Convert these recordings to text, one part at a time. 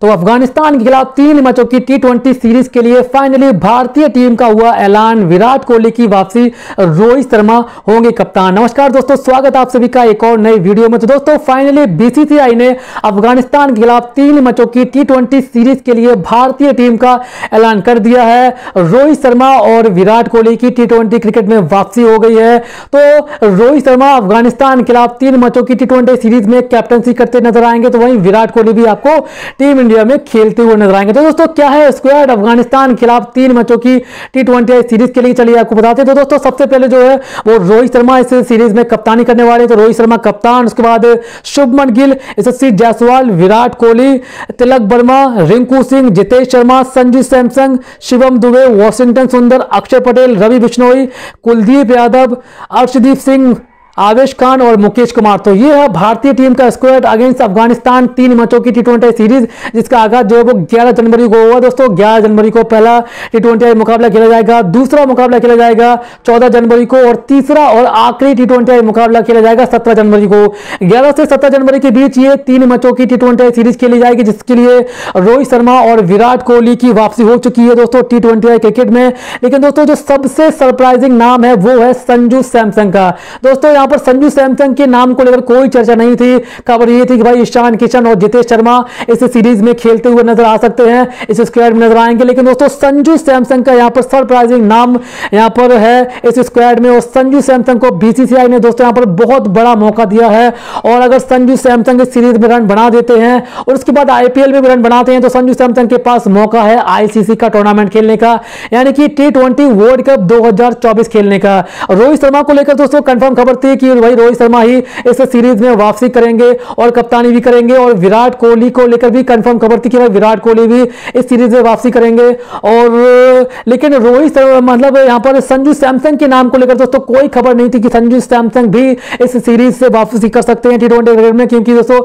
तो अफगानिस्तान के खिलाफ 3 मैचों की T20 सीरीज के लिए फाइनली भारतीय टीम का हुआ ऐलान। विराट कोहली की वापसी, रोहित शर्मा होंगे कप्तान। नमस्कार दोस्तों, स्वागत आप सभी का एक और नई वीडियो में। तो दोस्तों फाइनली BCCI ने अफगानिस्तान के खिलाफ 3 मैचों की T20 सीरीज के लिए भारतीय टीम का ऐलान कर दिया है। रोहित शर्मा और विराट कोहली की T20 क्रिकेट में वापसी हो गई है। तो रोहित शर्मा अफगानिस्तान के खिलाफ 3 मैचों की T20 सीरीज में कैप्टनसी करते नजर आएंगे, तो वहीं विराट कोहली भी आपको टीम इंडिया में खेलते हुए नजर आएंगे। तो दोस्तों क्या है स्क्वाड अफगानिस्तान के खिलाफ 3 मैचों की T20 सीरीज के लिए, चलिए आपको बताते हैं। तो दोस्तों सबसे पहले जो है वो रोहित शर्मा इस सीरीज में कप्तानी करने वाले, तो रोहित शर्मा कप्तान। उसके बाद शुभमन गिल, यशस्वी जायसवाल, विराट कोहली, तिलक वर्मा, रिंकू सिंह, जितेश शर्मा, संजू सैमसन, शिवम दुबे, वॉशिंगटन सुंदर, अक्षय पटेल, रवि बिश्नोई, कुलदीप यादव, अर्शदीप सिंह, आवेश खान और मुकेश कुमार। तो ये है भारतीय टीम का स्क्वाड अगेंस्ट अफगानिस्तान 3 मैचों की T20 सीरीज, जिसका आगाज जो है वो 11 जनवरी को होगा। दोस्तों 11 जनवरी को पहला T20 मुकाबला खेला जाएगा, दूसरा मुकाबला खेला जाएगा 14 जनवरी को और तीसरा और आखिरी T20 मुकाबला खेला जाएगा 17 जनवरी को। 11 से 17 जनवरी के बीच ये 3 मैचों की T20 सीरीज खेली जाएगी, जिसके लिए रोहित शर्मा और विराट कोहली की वापसी हो चुकी है दोस्तों T20 क्रिकेट में। लेकिन दोस्तों जो सबसे सरप्राइजिंग नाम है वो है संजू सैमसन का। दोस्तों पर संजू सैमसन के नाम को लेकर कोई चर्चा नहीं थी, खबर ये थी कि भाई ईशान किशन और जितेश शर्मा इस सीरीज में खेलते हुए नजर आ सकते हैं, इस स्क्वाड में नजर आएंगे। लेकिन दोस्तों संजू सैमसन का यहां पर सरप्राइजिंग नाम यहां पर है इस स्क्वाड में, और संजू सैमसन को बीसीसीआई ने दोस्तों यहां पर बहुत बड़ा मौका दिया है। और अगर संजू सैमसन इस सीरीज में रन बना देते हैं और उसके बाद IPL में भी रन बनाते हैं, तो संजू सैमसन के पास मौका है ICC का टूर्नामेंट खेलने का, यानी कि T20 वर्ल्ड कप 2024 खेलने का। रोहित शर्मा को लेकर दोस्तों कंफर्म खबर थी कि भाई रोहित शर्मा ही इस सीरीज में वापसी करेंगे और कप्तानी भी करेंगे, और विराट कोहली को लेकर भी कंफर्म खबर थी कि भाई विराट कोहली भी इस सीरीज में वापसी करेंगे। और लेकिन रोहित मतलब यहां पर संजू सैमसन के नाम को लेकर दोस्तों कोई खबर नहीं थी कि संजू सैमसन भी इस सीरीज से वापसी कर सकते हैं T20 क्रिकेट में, क्योंकि दोस्तों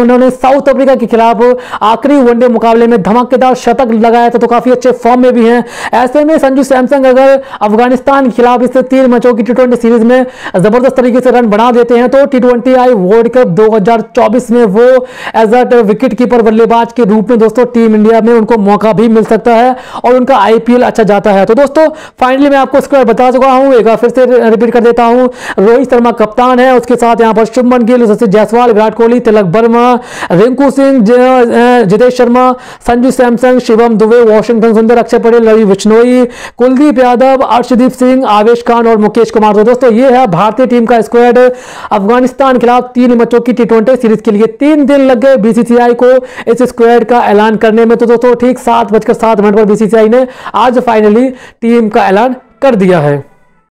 उन्होंने साउथ अफ्रीका के खिलाफ आखिरी वनडे मुकाबले में धमाकेदार शतक लगाया था, तो काफी अच्छे फॉर्म में भी है। ऐसे में संजू सैमसन अगर अफगानिस्तान के खिलाफ इस 3 मैचों की T20 सीरीज में जबरदस्त तरीके से रन बना देते हैं, तो T20 वर्ल्ड कप 2024 में वो एज अ विकेट कीपर बल्लेबाज के रूप में दोस्तों टीम इंडिया में उनको मौका भी मिल सकता है और उनका IPL अच्छा जाता है। तो दोस्तों फाइनली मैं आपको स्क्वाड बता चुका हूं, एक बार फिर से रिपीट कर देता हूं। रोहित शर्मा कप्तान है, उसके साथ यहां पर शुभमन गिल, जायसवाल, विराट कोहली, तिलक वर्मा, रिंकू सिंह, जितेश शर्मा, संजू सैमसन, शिवम दुबे, वॉशिंगटन सुंदर, अक्षय पटेल, रवि बिश्नोई, कुलदीप यादव, अर्शदीप सिंह, आवेश खान और मुकेश कुमार। तो दोस्तों ये है भारतीय टीम का स्क्वाड अफगानिस्तान के खिलाफ 3 मैचों की T20 सीरीज के लिए। 3 दिन लग गए BCCI को इस स्क्वाड का ऐलान करने में। तो दोस्तों ठीक 7:07 पर BCCI ने आज फाइनली टीम का ऐलान कर दिया है।